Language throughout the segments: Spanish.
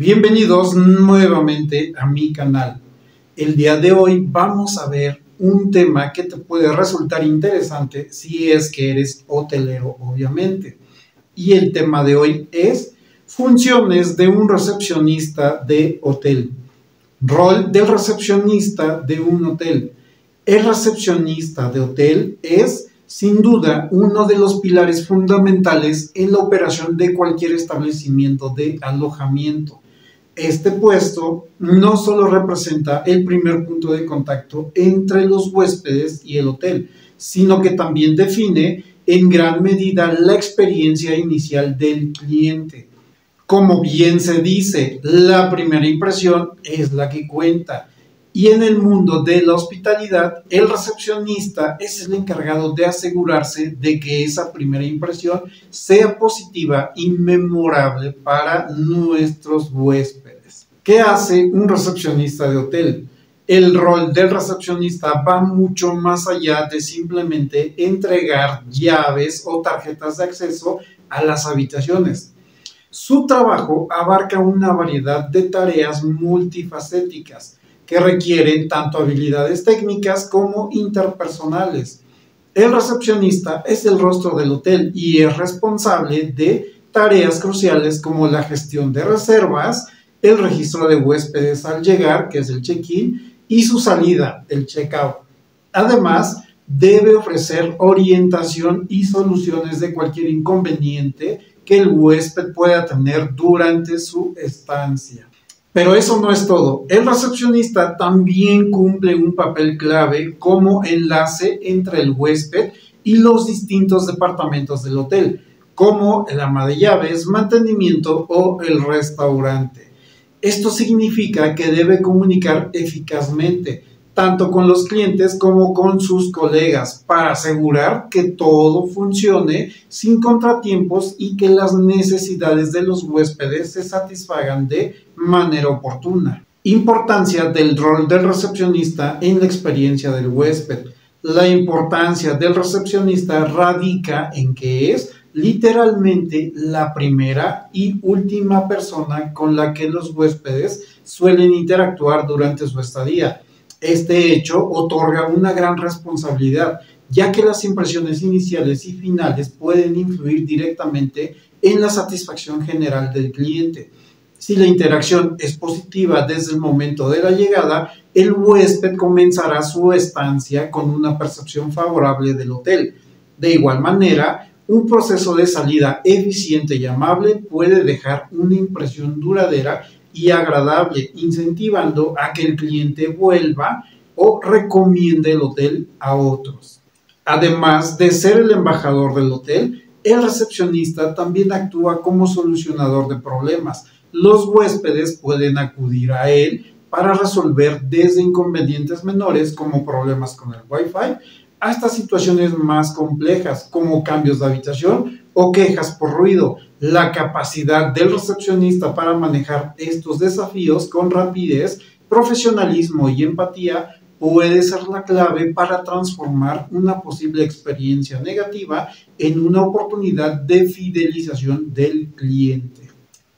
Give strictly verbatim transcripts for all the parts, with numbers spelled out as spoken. Bienvenidos nuevamente a mi canal. El día de hoy vamos a ver un tema que te puede resultar interesante si es que eres hotelero, obviamente. Y el tema de hoy es funciones de un recepcionista de hotel. Rol del recepcionista de un hotel. El recepcionista de hotel es, sin duda, uno de los pilares fundamentales en la operación de cualquier establecimiento de alojamiento. Este puesto no solo representa el primer punto de contacto entre los huéspedes y el hotel, sino que también define en gran medida la experiencia inicial del cliente. Como bien se dice, la primera impresión es la que cuenta. Y en el mundo de la hospitalidad, el recepcionista es el encargado de asegurarse de que esa primera impresión sea positiva y memorable para nuestros huéspedes. ¿Qué hace un recepcionista de hotel? El rol del recepcionista va mucho más allá de simplemente entregar llaves o tarjetas de acceso a las habitaciones. Su trabajo abarca una variedad de tareas multifacéticas que requieren tanto habilidades técnicas como interpersonales. El recepcionista es el rostro del hotel y es responsable de tareas cruciales como la gestión de reservas, el registro de huéspedes al llegar, que es el check-in, y su salida, el check-out. Además, debe ofrecer orientación y soluciones de cualquier inconveniente que el huésped pueda tener durante su estancia. Pero eso no es todo. El recepcionista también cumple un papel clave como enlace entre el huésped y los distintos departamentos del hotel, como el ama de llaves, mantenimiento o el restaurante. Esto significa que debe comunicar eficazmente, tanto con los clientes como con sus colegas, para asegurar que todo funcione sin contratiempos y que las necesidades de los huéspedes se satisfagan de manera oportuna. Importancia del rol del recepcionista en la experiencia del huésped. La importancia del recepcionista radica en que es literalmente la primera y última persona con la que los huéspedes suelen interactuar durante su estadía. Este hecho otorga una gran responsabilidad, ya que las impresiones iniciales y finales pueden influir directamente en la satisfacción general del cliente. Si la interacción es positiva desde el momento de la llegada, el huésped comenzará su estancia con una percepción favorable del hotel. De igual manera, un proceso de salida eficiente y amable puede dejar una impresión duradera y agradable, incentivando a que el cliente vuelva o recomiende el hotel a otros. Además de ser el embajador del hotel, el recepcionista también actúa como solucionador de problemas. Los huéspedes pueden acudir a él para resolver desde inconvenientes menores como problemas con el Wi-Fi hasta situaciones más complejas como cambios de habitación o quejas por ruido. La capacidad del recepcionista para manejar estos desafíos con rapidez, profesionalismo y empatía puede ser la clave para transformar una posible experiencia negativa en una oportunidad de fidelización del cliente.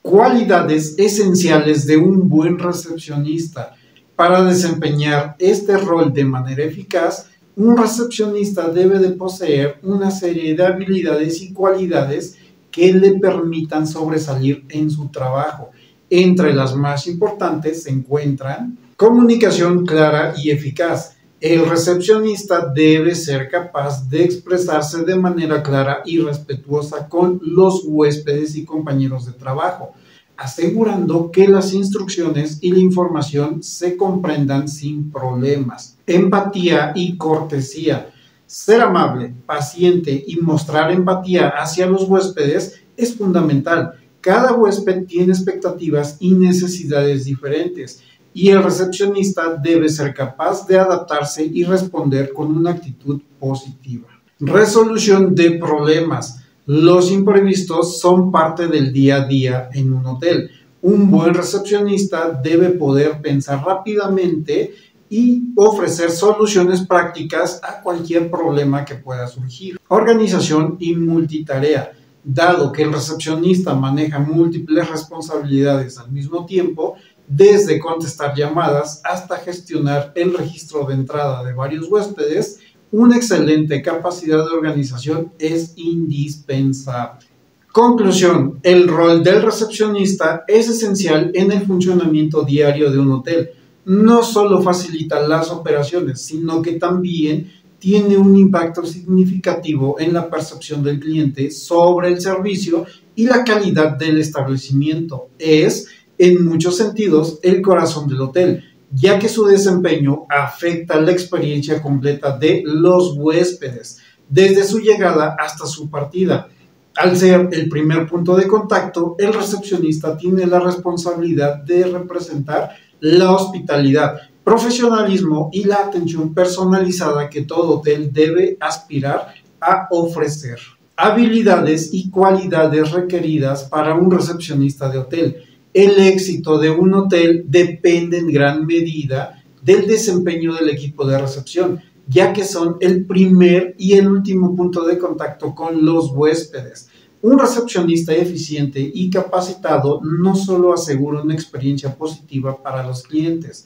Cualidades esenciales de un buen recepcionista. Para desempeñar este rol de manera eficaz, un recepcionista debe de poseer una serie de habilidades y cualidades que le permitan sobresalir en su trabajo. Entre las más importantes se encuentran comunicación clara y eficaz. El recepcionista debe ser capaz de expresarse de manera clara y respetuosa con los huéspedes y compañeros de trabajo, asegurando que las instrucciones y la información se comprendan sin problemas. Empatía y cortesía. Ser amable, paciente y mostrar empatía hacia los huéspedes es fundamental. Cada huésped tiene expectativas y necesidades diferentes, y el recepcionista debe ser capaz de adaptarse y responder con una actitud positiva. Resolución de problemas. Los imprevistos son parte del día a día en un hotel. Un buen recepcionista debe poder pensar rápidamente y ofrecer soluciones prácticas a cualquier problema que pueda surgir. Organización y multitarea. dado que el recepcionista maneja múltiples responsabilidades al mismo tiempo, desde contestar llamadas hasta gestionar el registro de entrada de varios huéspedes, una excelente capacidad de organización es indispensable. Conclusión: el rol del recepcionista es esencial en el funcionamiento diario de un hotel. No solo facilita las operaciones, sino que también tiene un impacto significativo en la percepción del cliente sobre el servicio y la calidad del establecimiento. Es, en muchos sentidos, el corazón del hotel, ya que su desempeño afecta la experiencia completa de los huéspedes, desde su llegada hasta su partida. Al ser el primer punto de contacto, el recepcionista tiene la responsabilidad de representar la hospitalidad, profesionalismo y la atención personalizada que todo hotel debe aspirar a ofrecer. Habilidades y cualidades requeridas para un recepcionista de hotel. El éxito de un hotel depende en gran medida del desempeño del equipo de recepción, ya que son el primer y el último punto de contacto con los huéspedes. Un recepcionista eficiente y capacitado no solo asegura una experiencia positiva para los clientes,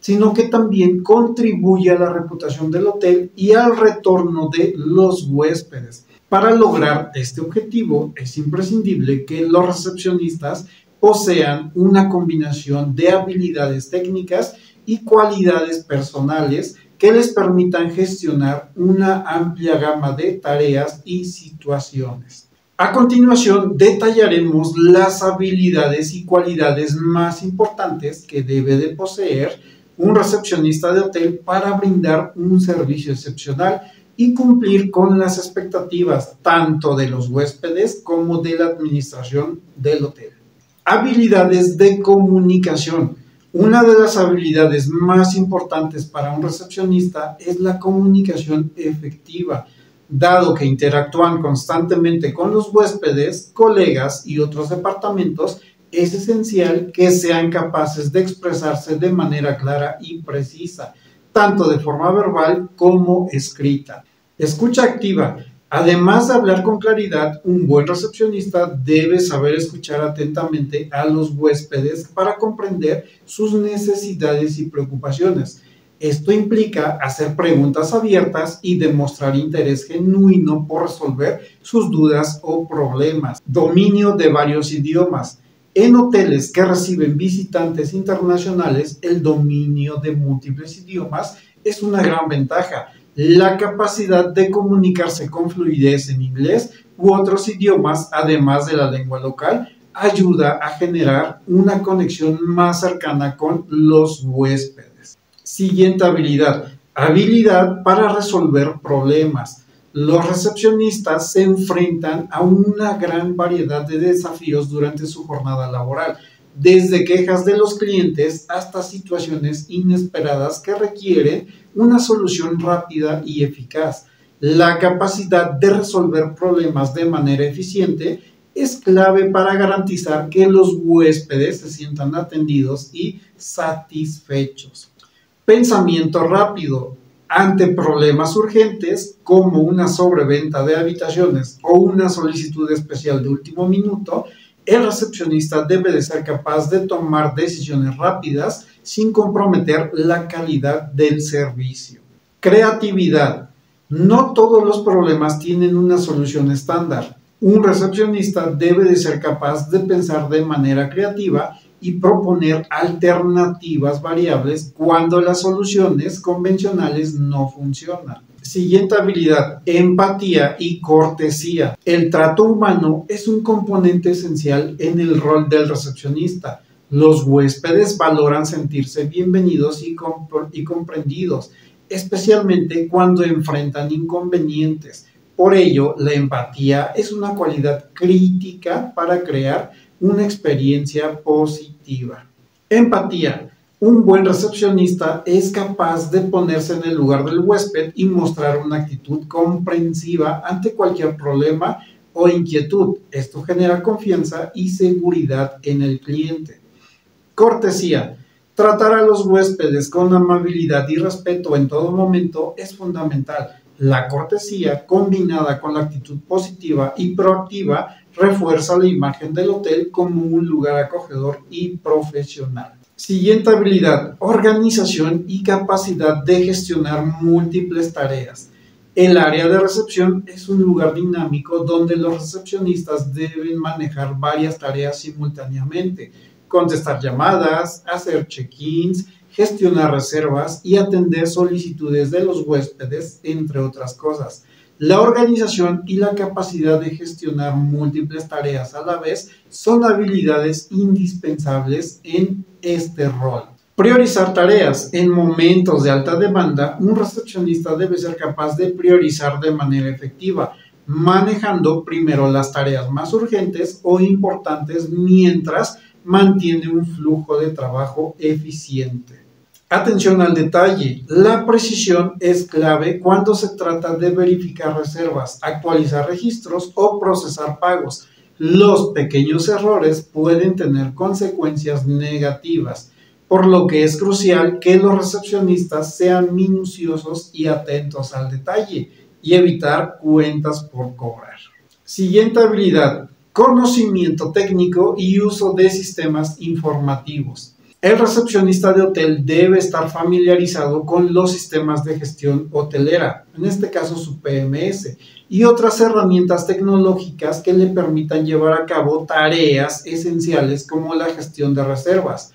sino que también contribuye a la reputación del hotel y al retorno de los huéspedes. Para lograr este objetivo, es imprescindible que los recepcionistas posean una combinación de habilidades técnicas y cualidades personales que les permitan gestionar una amplia gama de tareas y situaciones. A continuación, detallaremos las habilidades y cualidades más importantes que debe de poseer un recepcionista de hotel para brindar un servicio excepcional y cumplir con las expectativas tanto de los huéspedes como de la administración del hotel. Habilidades de comunicación. Una de las habilidades más importantes para un recepcionista es la comunicación efectiva, dado que interactúan constantemente con los huéspedes, colegas y otros departamentos. Es esencial que sean capaces de expresarse de manera clara y precisa, tanto de forma verbal como escrita. Escucha activa. Además de hablar con claridad, un buen recepcionista debe saber escuchar atentamente a los huéspedes para comprender sus necesidades y preocupaciones. Esto implica hacer preguntas abiertas y demostrar interés genuino por resolver sus dudas o problemas. Dominio de varios idiomas. En hoteles que reciben visitantes internacionales, el dominio de múltiples idiomas es una gran ventaja. La capacidad de comunicarse con fluidez en inglés u otros idiomas, además de la lengua local, ayuda a generar una conexión más cercana con los huéspedes. Siguiente habilidad: habilidad para resolver problemas. Los recepcionistas se enfrentan a una gran variedad de desafíos durante su jornada laboral, desde quejas de los clientes hasta situaciones inesperadas que requieren una solución rápida y eficaz. La capacidad de resolver problemas de manera eficiente es clave para garantizar que los huéspedes se sientan atendidos y satisfechos. Pensamiento rápido. Ante problemas urgentes, como una sobreventa de habitaciones o una solicitud especial de último minuto, el recepcionista debe de ser capaz de tomar decisiones rápidas sin comprometer la calidad del servicio. Creatividad. No todos los problemas tienen una solución estándar. Un recepcionista debe de ser capaz de pensar de manera creativa y proponer alternativas variables cuando las soluciones convencionales no funcionan. Siguiente habilidad: empatía y cortesía. El trato humano es un componente esencial en el rol del recepcionista. Los huéspedes valoran sentirse bienvenidos y, compr- y comprendidos, especialmente cuando enfrentan inconvenientes. Por ello, la empatía es una cualidad crítica para crear una experiencia positiva. Empatía. Un buen recepcionista es capaz de ponerse en el lugar del huésped y mostrar una actitud comprensiva ante cualquier problema o inquietud. Esto genera confianza y seguridad en el cliente. Cortesía. Tratar a los huéspedes con amabilidad y respeto en todo momento es fundamental, La cortesía combinada con la actitud positiva y proactiva refuerza la imagen del hotel como un lugar acogedor y profesional. Siguiente habilidad, organización y capacidad de gestionar múltiples tareas. El área de recepción es un lugar dinámico donde los recepcionistas deben manejar varias tareas simultáneamente, contestar llamadas, hacer check-ins, gestionar reservas y atender solicitudes de los huéspedes, entre otras cosas. La organización y la capacidad de gestionar múltiples tareas a la vez son habilidades indispensables en este rol. Priorizar tareas. En momentos de alta demanda, un recepcionista debe ser capaz de priorizar de manera efectiva, manejando primero las tareas más urgentes o importantes mientras mantiene un flujo de trabajo eficiente. Atención al detalle. La precisión es clave cuando se trata de verificar reservas, actualizar registros o procesar pagos. Los pequeños errores pueden tener consecuencias negativas, por lo que es crucial que los recepcionistas sean minuciosos y atentos al detalle y evitar cuentas por cobrar. Siguiente habilidad, conocimiento técnico y uso de sistemas informativos. El recepcionista de hotel debe estar familiarizado con los sistemas de gestión hotelera, en este caso su P M S, y otras herramientas tecnológicas que le permitan llevar a cabo tareas esenciales como la gestión de reservas,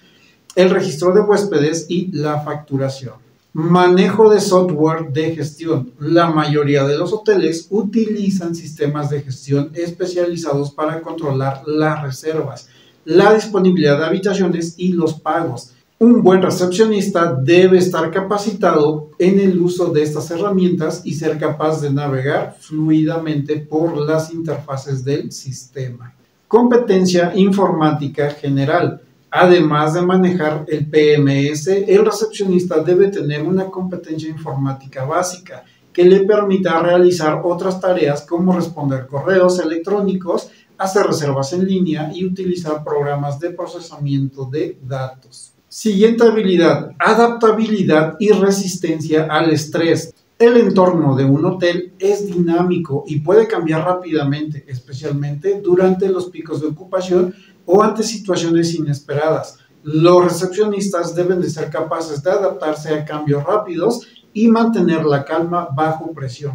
el registro de huéspedes y la facturación. Manejo de software de gestión. La mayoría de los hoteles utilizan sistemas de gestión especializados para controlar las reservas, la disponibilidad de habitaciones y los pagos. Un buen recepcionista debe estar capacitado en el uso de estas herramientas y ser capaz de navegar fluidamente por las interfaces del sistema. Competencia informática general. Además de manejar el P M S, el recepcionista debe tener una competencia informática básica que le permita realizar otras tareas como responder correos electrónicos, hacer reservas en línea y utilizar programas de procesamiento de datos. Siguiente habilidad, adaptabilidad y resistencia al estrés. El entorno de un hotel es dinámico y puede cambiar rápidamente, especialmente durante los picos de ocupación o ante situaciones inesperadas. Los recepcionistas deben de ser capaces de adaptarse a cambios rápidos y mantener la calma bajo presión.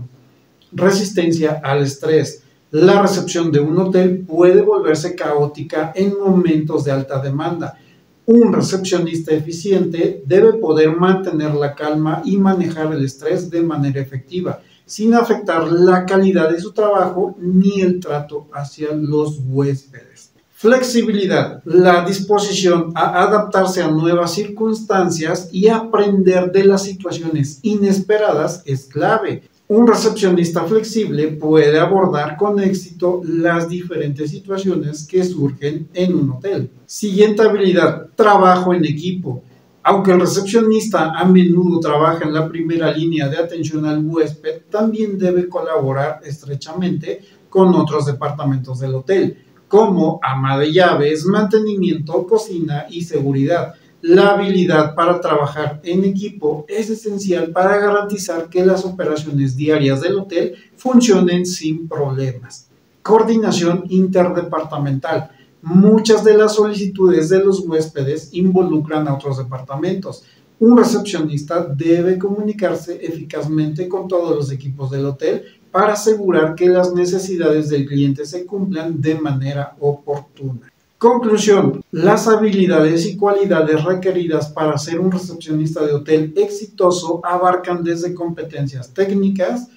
Resistencia al estrés. La recepción de un hotel puede volverse caótica en momentos de alta demanda. Un recepcionista eficiente debe poder mantener la calma y manejar el estrés de manera efectiva, sin afectar la calidad de su trabajo ni el trato hacia los huéspedes. Flexibilidad, la disposición a adaptarse a nuevas circunstancias y aprender de las situaciones inesperadas es clave. Un recepcionista flexible puede abordar con éxito las diferentes situaciones que surgen en un hotel. Siguiente habilidad, trabajo en equipo. Aunque el recepcionista a menudo trabaja en la primera línea de atención al huésped, también debe colaborar estrechamente con otros departamentos del hotel, como ama de llaves, mantenimiento, cocina y seguridad. La habilidad para trabajar en equipo es esencial para garantizar que las operaciones diarias del hotel funcionen sin problemas. Coordinación interdepartamental. Muchas de las solicitudes de los huéspedes involucran a otros departamentos. Un recepcionista debe comunicarse eficazmente con todos los equipos del hotel para asegurar que las necesidades del cliente se cumplan de manera oportuna. Conclusión, las habilidades y cualidades requeridas para ser un recepcionista de hotel exitoso abarcan desde competencias técnicas,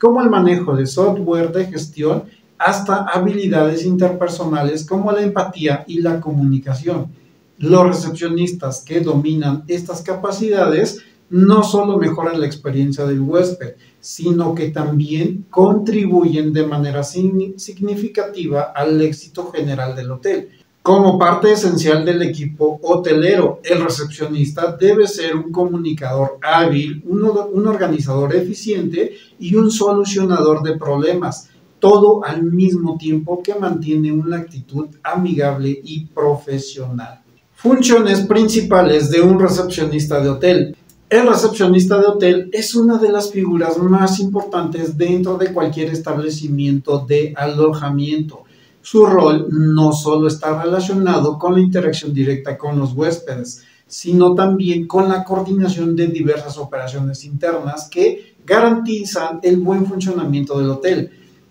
como el manejo de software de gestión, hasta habilidades interpersonales como la empatía y la comunicación. Los recepcionistas que dominan estas capacidades no solo mejoran la experiencia del huésped, sino que también contribuyen de manera significativa al éxito general del hotel. Como parte esencial del equipo hotelero, el recepcionista debe ser un comunicador hábil, un, un organizador eficiente y un solucionador de problemas, todo al mismo tiempo que mantiene una actitud amigable y profesional. Funciones principales de un recepcionista de hotel. El recepcionista de hotel es una de las figuras más importantes dentro de cualquier establecimiento de alojamiento. Su rol no solo está relacionado con la interacción directa con los huéspedes, sino también con la coordinación de diversas operaciones internas que garantizan el buen funcionamiento del hotel.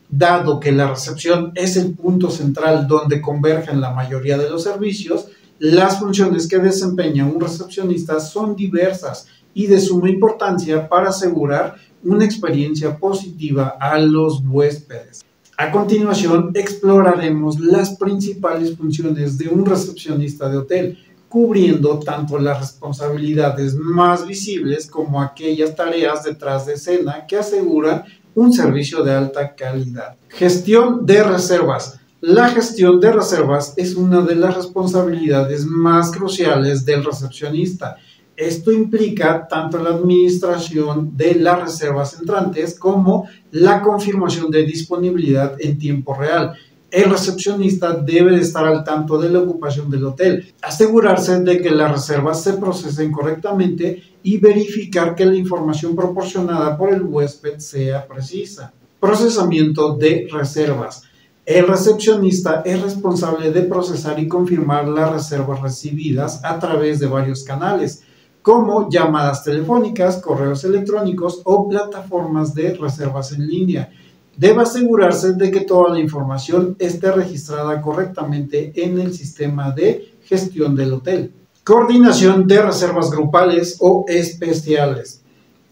Dado que la recepción es el punto central donde convergen la mayoría de los servicios, las funciones que desempeña un recepcionista son diversas y de suma importancia para asegurar una experiencia positiva a los huéspedes. A continuación, exploraremos las principales funciones de un recepcionista de hotel, cubriendo tanto las responsabilidades más visibles como aquellas tareas detrás de escena que aseguran un servicio de alta calidad. Gestión de reservas. La gestión de reservas es una de las responsabilidades más cruciales del recepcionista. Esto implica tanto la administración de las reservas entrantes como la confirmación de disponibilidad en tiempo real. El recepcionista debe estar al tanto de la ocupación del hotel, asegurarse de que las reservas se procesen correctamente y verificar que la información proporcionada por el huésped sea precisa. Procesamiento de reservas. El recepcionista es responsable de procesar y confirmar las reservas recibidas a través de varios canales, como llamadas telefónicas, correos electrónicos o plataformas de reservas en línea. Debe asegurarse de que toda la información esté registrada correctamente en el sistema de gestión del hotel. Coordinación de reservas grupales o especiales.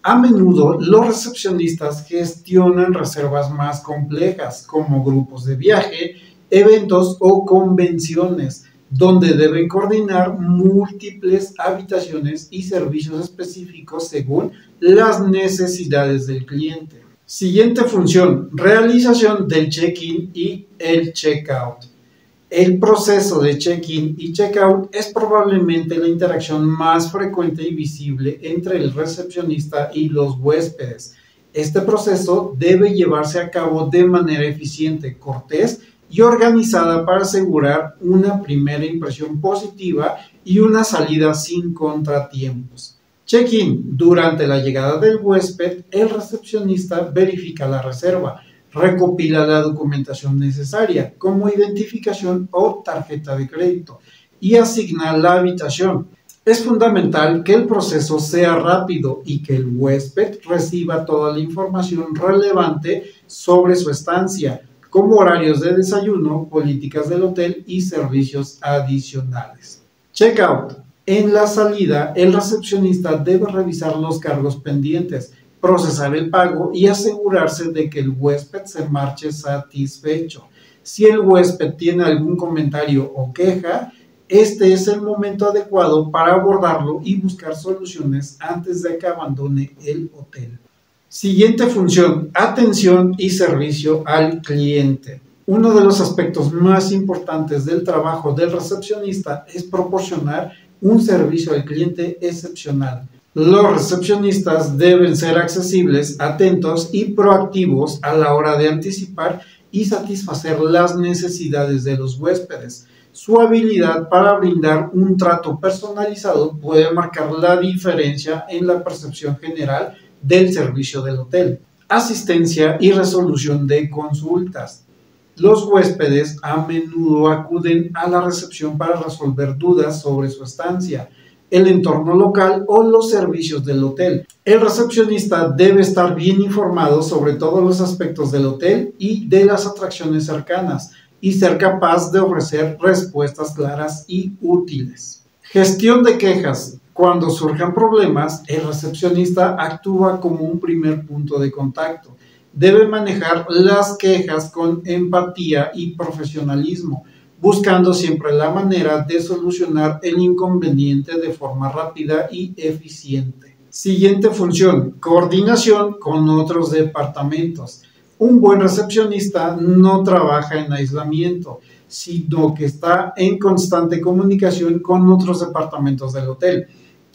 A menudo los recepcionistas gestionan reservas más complejas, como grupos de viaje, eventos o convenciones, donde deben coordinar múltiples habitaciones y servicios específicos según las necesidades del cliente. Siguiente función: realización del check-in y el check-out. El proceso de check-in y check-out es probablemente la interacción más frecuente y visible entre el recepcionista y los huéspedes. Este proceso debe llevarse a cabo de manera eficiente, cortés y organizada para asegurar una primera impresión positiva y una salida sin contratiempos. Check-in. Durante la llegada del huésped, el recepcionista verifica la reserva, recopila la documentación necesaria como identificación o tarjeta de crédito y asigna la habitación. Es fundamental que el proceso sea rápido y que el huésped reciba toda la información relevante sobre su estancia, como horarios de desayuno, políticas del hotel y servicios adicionales. Check-out. En la salida, el recepcionista debe revisar los cargos pendientes, procesar el pago y asegurarse de que el huésped se marche satisfecho. Si el huésped tiene algún comentario o queja, este es el momento adecuado para abordarlo y buscar soluciones antes de que abandone el hotel. Siguiente función: atención y servicio al cliente. Uno de los aspectos más importantes del trabajo del recepcionista es proporcionar un servicio al cliente excepcional. Los recepcionistas deben ser accesibles, atentos y proactivos a la hora de anticipar y satisfacer las necesidades de los huéspedes. Su habilidad para brindar un trato personalizado puede marcar la diferencia en la percepción general del servicio del hotel. Asistencia y resolución de consultas. Los huéspedes a menudo acuden a la recepción para resolver dudas sobre su estancia, el entorno local o los servicios del hotel. El recepcionista debe estar bien informado sobre todos los aspectos del hotel y de las atracciones cercanas y ser capaz de ofrecer respuestas claras y útiles. Gestión de quejas. Cuando surjan problemas, el recepcionista actúa como un primer punto de contacto. Debe manejar las quejas con empatía y profesionalismo, buscando siempre la manera de solucionar el inconveniente de forma rápida y eficiente. Siguiente función: coordinación con otros departamentos. Un buen recepcionista no trabaja en aislamiento, sino que está en constante comunicación con otros departamentos del hotel,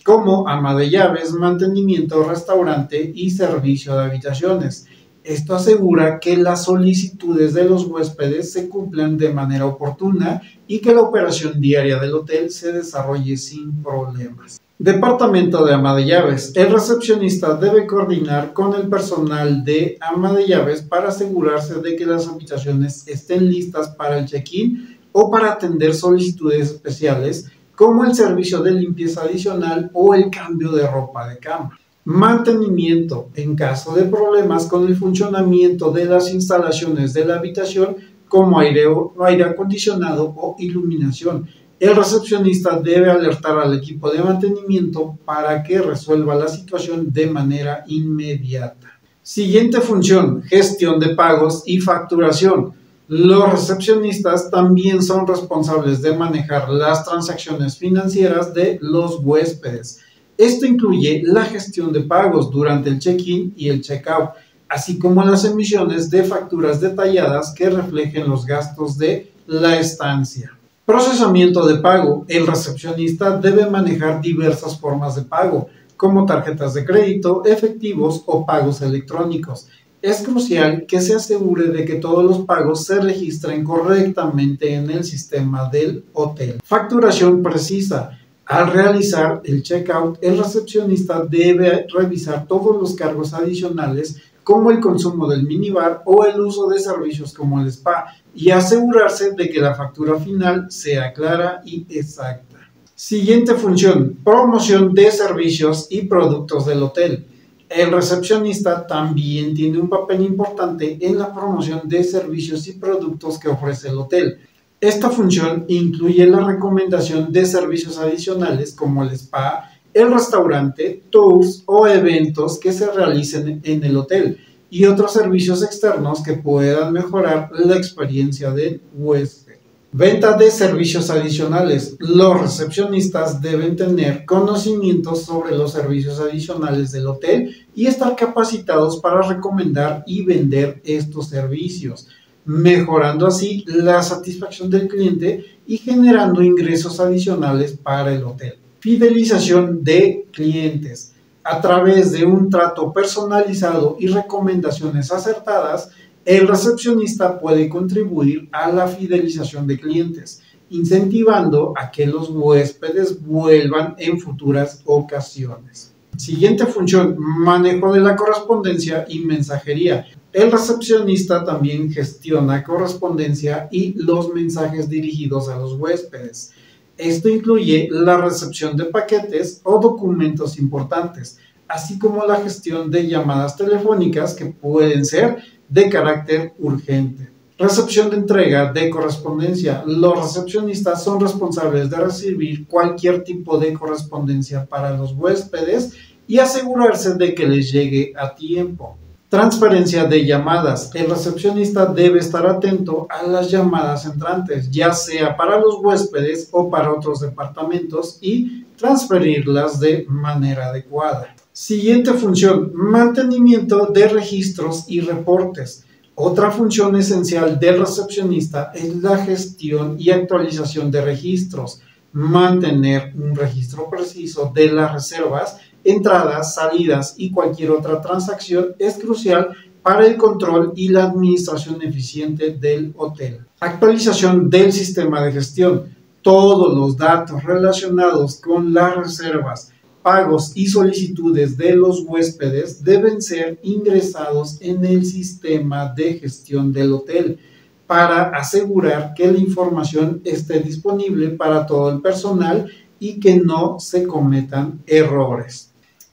como ama de llaves, mantenimiento, restaurante y servicio de habitaciones. Esto asegura que las solicitudes de los huéspedes se cumplan de manera oportuna y que la operación diaria del hotel se desarrolle sin problemas. Departamento de ama de llaves. El recepcionista debe coordinar con el personal de ama de llaves para asegurarse de que las habitaciones estén listas para el check-in o para atender solicitudes especiales como el servicio de limpieza adicional o el cambio de ropa de cama. Mantenimiento. En caso de problemas con el funcionamiento de las instalaciones de la habitación, como aire, aire acondicionado o iluminación, el recepcionista debe alertar al equipo de mantenimiento para que resuelva la situación de manera inmediata. Siguiente función: gestión de pagos y facturación. Los recepcionistas también son responsables de manejar las transacciones financieras de los huéspedes. Esto incluye la gestión de pagos durante el check-in y el check-out, así como las emisiones de facturas detalladas que reflejen los gastos de la estancia. Procesamiento de pago. El recepcionista debe manejar diversas formas de pago, como tarjetas de crédito, efectivos o pagos electrónicos. Es crucial que se asegure de que todos los pagos se registren correctamente en el sistema del hotel. Facturación precisa. Al realizar el check-out, el recepcionista debe revisar todos los cargos adicionales como el consumo del minibar o el uso de servicios como el spa y asegurarse de que la factura final sea clara y exacta. Siguiente función: promoción de servicios y productos del hotel. El recepcionista también tiene un papel importante en la promoción de servicios y productos que ofrece el hotel. Esta función incluye la recomendación de servicios adicionales como el spa, el restaurante, tours o eventos que se realicen en el hotel y otros servicios externos que puedan mejorar la experiencia del huésped. Venta de servicios adicionales. Los recepcionistas deben tener conocimientos sobre los servicios adicionales del hotel y estar capacitados para recomendar y vender estos servicios, mejorando así la satisfacción del cliente y generando ingresos adicionales para el hotel. Fidelización de clientes. A través de un trato personalizado y recomendaciones acertadas, el recepcionista puede contribuir a la fidelización de clientes, incentivando a que los huéspedes vuelvan en futuras ocasiones. Siguiente función: manejo de la correspondencia y mensajería. El recepcionista también gestiona correspondencia y los mensajes dirigidos a los huéspedes. Esto incluye la recepción de paquetes o documentos importantes, así como la gestión de llamadas telefónicas que pueden ser de carácter urgente. Recepción de entrega de correspondencia. Los recepcionistas son responsables de recibir cualquier tipo de correspondencia para los huéspedes y asegurarse de que les llegue a tiempo. Transferencia de llamadas. El recepcionista debe estar atento a las llamadas entrantes, ya sea para los huéspedes o para otros departamentos, y transferirlas de manera adecuada. Siguiente función: mantenimiento de registros y reportes. Otra función esencial del recepcionista es la gestión y actualización de registros. Mantener un registro preciso de las reservas, entradas, salidas y cualquier otra transacción es crucial para el control y la administración eficiente del hotel. Actualización del sistema de gestión. Todos los datos relacionados con las reservas, pagos y solicitudes de los huéspedes deben ser ingresados en el sistema de gestión del hotel para asegurar que la información esté disponible para todo el personal y que no se cometan errores.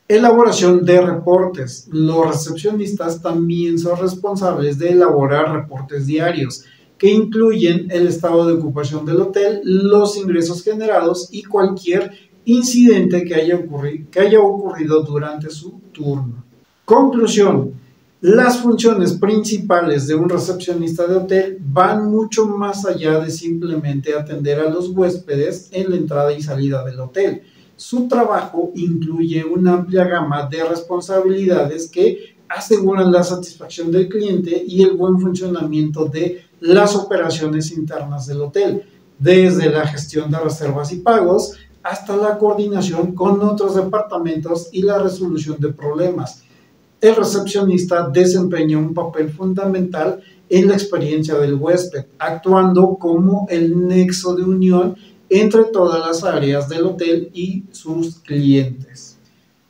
Elaboración de reportes. Los recepcionistas también son responsables de elaborar reportes diarios que incluyen el estado de ocupación del hotel, los ingresos generados y cualquier incidente que haya ocurrido, que haya ocurrido durante su turno. Conclusión: las funciones principales de un recepcionista de hotel van mucho más allá de simplemente atender a los huéspedes en la entrada y salida del hotel. Su trabajo incluye una amplia gama de responsabilidades que aseguran la satisfacción del cliente y el buen funcionamiento de las operaciones internas del hotel, desde la gestión de reservas y pagos hasta la coordinación con otros departamentos y la resolución de problemas. el recepcionista desempeña un papel fundamental en la experiencia del huésped, actuando como el nexo de unión entre todas las áreas del hotel y sus clientes.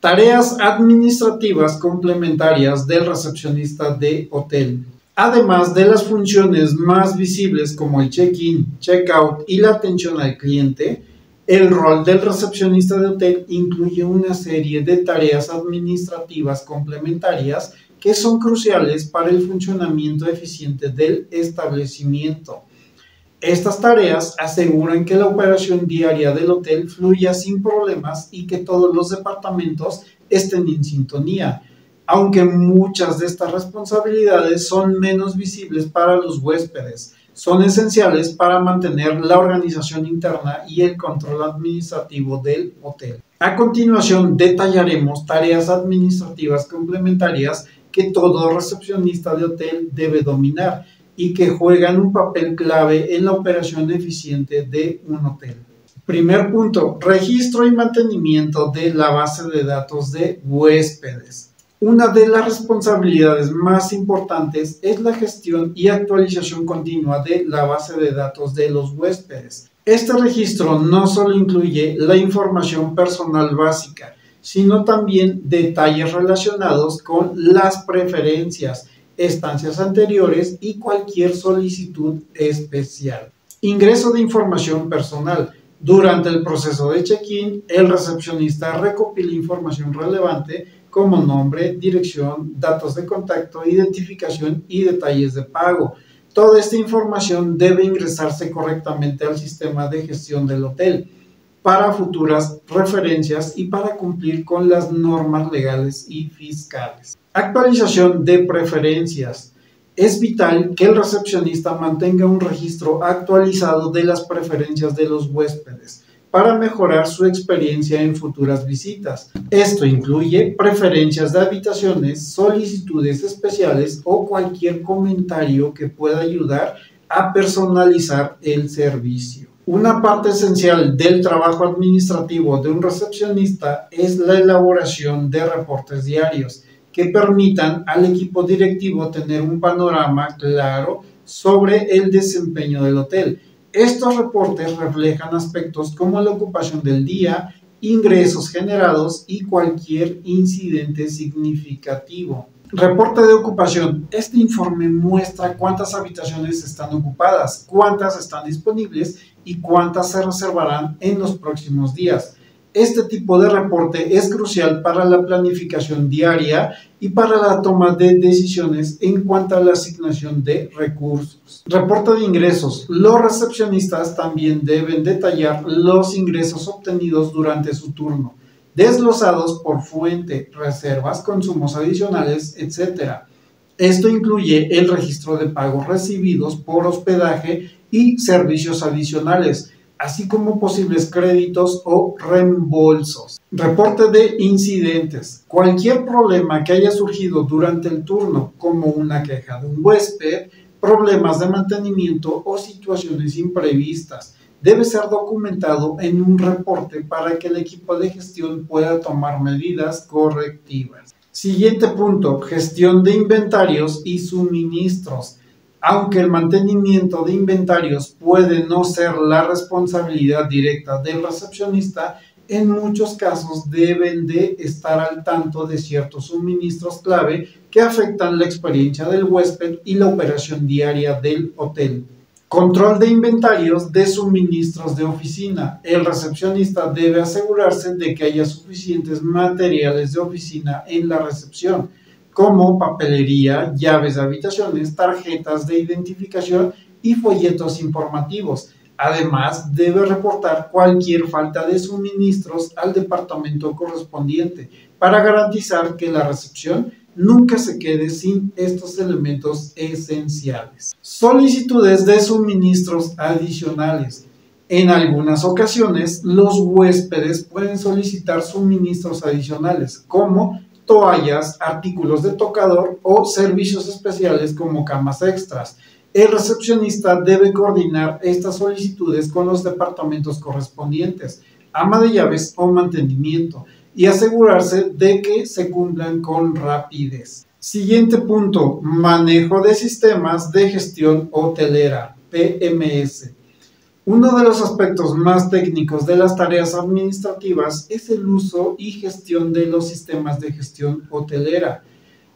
Tareas administrativas complementarias del recepcionista de hotel. Además de las funciones más visibles como el check-in, check-out y la atención al cliente, el rol del recepcionista de hotel incluye una serie de tareas administrativas complementarias que son cruciales para el funcionamiento eficiente del establecimiento. Estas tareas aseguran que la operación diaria del hotel fluya sin problemas y que todos los departamentos estén en sintonía, aunque muchas de estas responsabilidades son menos visibles para los huéspedes. Son esenciales para mantener la organización interna y el control administrativo del hotel. A continuación, detallaremos tareas administrativas complementarias que todo recepcionista de hotel debe dominar y que juegan un papel clave en la operación eficiente de un hotel. Primer punto, registro y mantenimiento de la base de datos de huéspedes. Una de las responsabilidades más importantes es la gestión y actualización continua de la base de datos de los huéspedes. Este registro no solo incluye la información personal básica, sino también detalles relacionados con las preferencias, estancias anteriores y cualquier solicitud especial. Ingreso de información personal. Durante el proceso de check-in, el recepcionista recopila información relevante como nombre, dirección, datos de contacto, identificación y detalles de pago. Toda esta información debe ingresarse correctamente al sistema de gestión del hotel para futuras referencias y para cumplir con las normas legales y fiscales. Actualización de preferencias. Es vital que el recepcionista mantenga un registro actualizado de las preferencias de los huéspedes para mejorar su experiencia en futuras visitas. Esto incluye preferencias de habitaciones, solicitudes especiales o cualquier comentario que pueda ayudar a personalizar el servicio. Una parte esencial del trabajo administrativo de un recepcionista es la elaboración de reportes diarios que permitan al equipo directivo tener un panorama claro sobre el desempeño del hotel. Estos reportes reflejan aspectos como la ocupación del día, ingresos generados y cualquier incidente significativo. Reporte de ocupación. Este informe muestra cuántas habitaciones están ocupadas, cuántas están disponibles y cuántas se reservarán en los próximos días. Este tipo de reporte es crucial para la planificación diaria y para la toma de decisiones en cuanto a la asignación de recursos. Reporte de ingresos. Los recepcionistas también deben detallar los ingresos obtenidos durante su turno, desglosados por fuente, reservas, consumos adicionales, etcétera. Esto incluye el registro de pagos recibidos por hospedaje y servicios adicionales, así como posibles créditos o reembolsos. Reporte de incidentes. Cualquier problema que haya surgido durante el turno, como una queja de un huésped, problemas de mantenimiento o situaciones imprevistas, debe ser documentado en un reporte para que el equipo de gestión pueda tomar medidas correctivas. Siguiente punto, gestión de inventarios y suministros. Aunque el mantenimiento de inventarios puede no ser la responsabilidad directa del recepcionista, en muchos casos deben de estar al tanto de ciertos suministros clave que afectan la experiencia del huésped y la operación diaria del hotel. Control de inventarios de suministros de oficina. El recepcionista debe asegurarse de que haya suficientes materiales de oficina en la recepción, como papelería, llaves de habitaciones, tarjetas de identificación y folletos informativos. Además, debe reportar cualquier falta de suministros al departamento correspondiente para garantizar que la recepción nunca se quede sin estos elementos esenciales. Solicitudes de suministros adicionales. En algunas ocasiones, los huéspedes pueden solicitar suministros adicionales, como toallas, artículos de tocador o servicios especiales como camas extras. El recepcionista debe coordinar estas solicitudes con los departamentos correspondientes, ama de llaves o mantenimiento, y asegurarse de que se cumplan con rapidez. Siguiente punto, manejo de sistemas de gestión hotelera, P M S. Uno de los aspectos más técnicos de las tareas administrativas es el uso y gestión de los sistemas de gestión hotelera,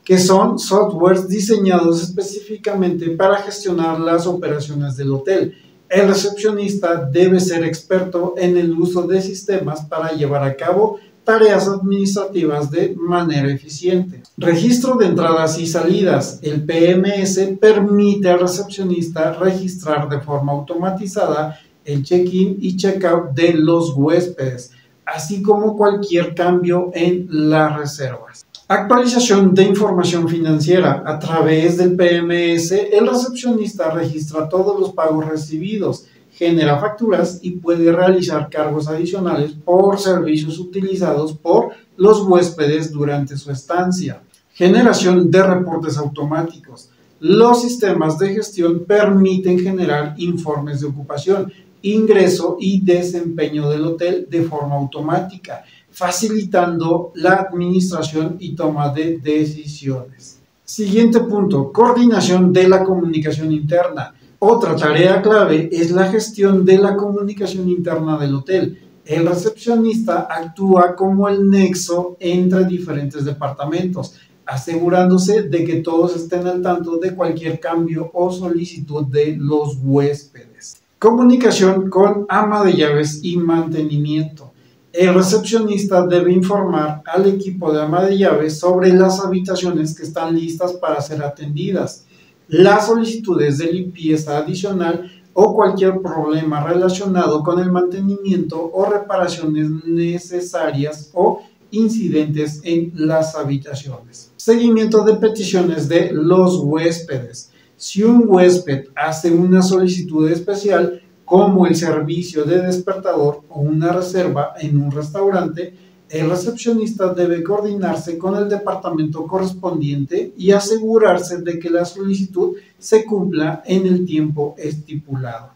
que son softwares diseñados específicamente para gestionar las operaciones del hotel. El recepcionista debe ser experto en el uso de sistemas para llevar a cabo tareas administrativas de manera eficiente. Registro de entradas y salidas. El P M S permite al recepcionista registrar de forma automatizada el check-in y check-out de los huéspedes, así como cualquier cambio en las reservas. Actualización de información financiera. A través del P M S, el recepcionista registra todos los pagos recibidos, genera facturas y puede realizar cargos adicionales por servicios utilizados por los huéspedes durante su estancia. Generación de reportes automáticos. Los sistemas de gestión permiten generar informes de ocupación, ingreso y desempeño del hotel de forma automática, facilitando la administración y toma de decisiones. Siguiente punto, coordinación de la comunicación interna. Otra tarea clave es la gestión de la comunicación interna del hotel. El recepcionista actúa como el nexo entre diferentes departamentos, asegurándose de que todos estén al tanto de cualquier cambio o solicitud de los huéspedes. Comunicación con ama de llaves y mantenimiento. El recepcionista debe informar al equipo de ama de llaves sobre las habitaciones que están listas para ser atendidas, las solicitudes de limpieza adicional o cualquier problema relacionado con el mantenimiento o reparaciones necesarias o incidentes en las habitaciones. Seguimiento de peticiones de los huéspedes. Si un huésped hace una solicitud especial, como el servicio de despertador o una reserva en un restaurante, el recepcionista debe coordinarse con el departamento correspondiente y asegurarse de que la solicitud se cumpla en el tiempo estipulado.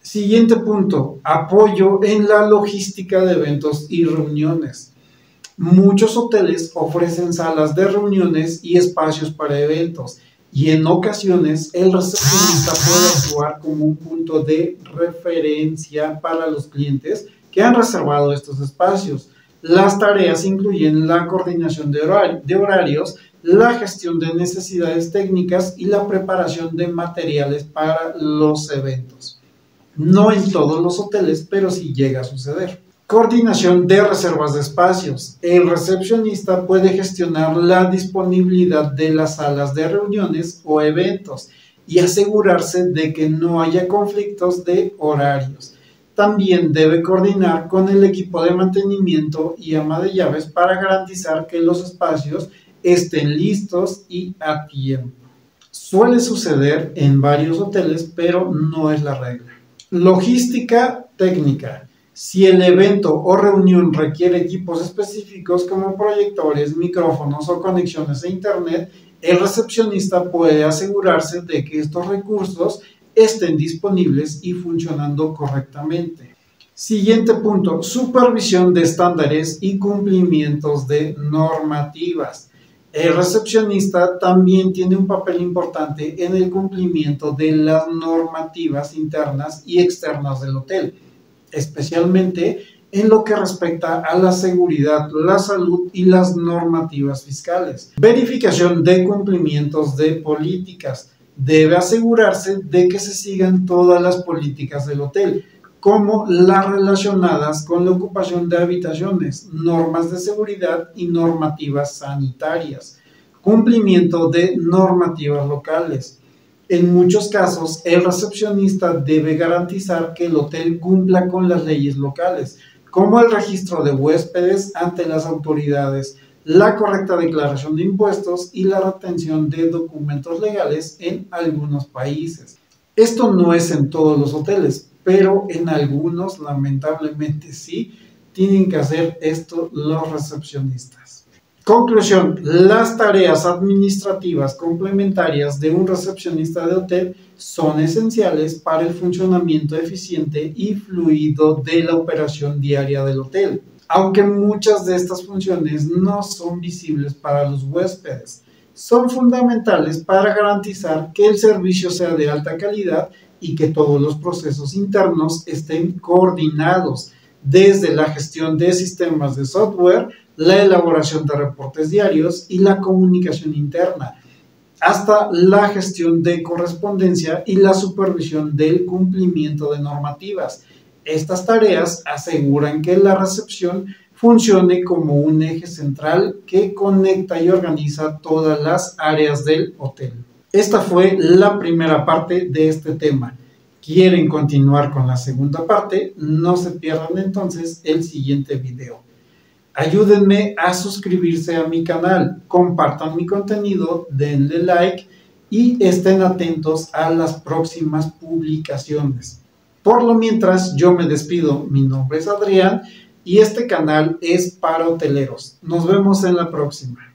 Siguiente punto, apoyo en la logística de eventos y reuniones. Muchos hoteles ofrecen salas de reuniones y espacios para eventos, y en ocasiones el recepcionista puede actuar como un punto de referencia para los clientes que han reservado estos espacios. Las tareas incluyen la coordinación de, horario, de horarios, la gestión de necesidades técnicas y la preparación de materiales para los eventos. No en todos los hoteles, pero sí llega a suceder. Coordinación de reservas de espacios. El recepcionista puede gestionar la disponibilidad de las salas de reuniones o eventos y asegurarse de que no haya conflictos de horarios. También debe coordinar con el equipo de mantenimiento y ama de llaves para garantizar que los espacios estén listos y a tiempo. Suele suceder en varios hoteles, pero no es la regla. Logística técnica. Si el evento o reunión requiere equipos específicos como proyectores, micrófonos o conexiones a internet, el recepcionista puede asegurarse de que estos recursos estén disponibles y funcionando correctamente. Siguiente punto, supervisión de estándares y cumplimientos de normativas. El recepcionista también tiene un papel importante en el cumplimiento de las normativas internas y externas del hotel, especialmente en lo que respecta a la seguridad, la salud y las normativas fiscales. Verificación de cumplimientos de políticas. Debe asegurarse de que se sigan todas las políticas del hotel, como las relacionadas con la ocupación de habitaciones, normas de seguridad y normativas sanitarias. Cumplimiento de normativas locales. En muchos casos, el recepcionista debe garantizar que el hotel cumpla con las leyes locales, como el registro de huéspedes ante las autoridades, la correcta declaración de impuestos y la retención de documentos legales en algunos países. Esto no es en todos los hoteles, pero en algunos, lamentablemente sí, tienen que hacer esto los recepcionistas. Conclusión, las tareas administrativas complementarias de un recepcionista de hotel son esenciales para el funcionamiento eficiente y fluido de la operación diaria del hotel. aunque muchas de estas funciones no son visibles para los huéspedes, son fundamentales para garantizar que el servicio sea de alta calidad y que todos los procesos internos estén coordinados, desde la gestión de sistemas de software, la elaboración de reportes diarios y la comunicación interna, hasta la gestión de correspondencia y la supervisión del cumplimiento de normativas. Estas tareas aseguran que la recepción funcione como un eje central que conecta y organiza todas las áreas del hotel. Esta fue la primera parte de este tema. ¿Quieren continuar con la segunda parte? No se pierdan entonces el siguiente video. Ayúdenme a suscribirse a mi canal, compartan mi contenido, denle like y estén atentos a las próximas publicaciones. Por lo mientras, yo me despido. Mi nombre es Adrián y este canal es para hoteleros. Nos vemos en la próxima.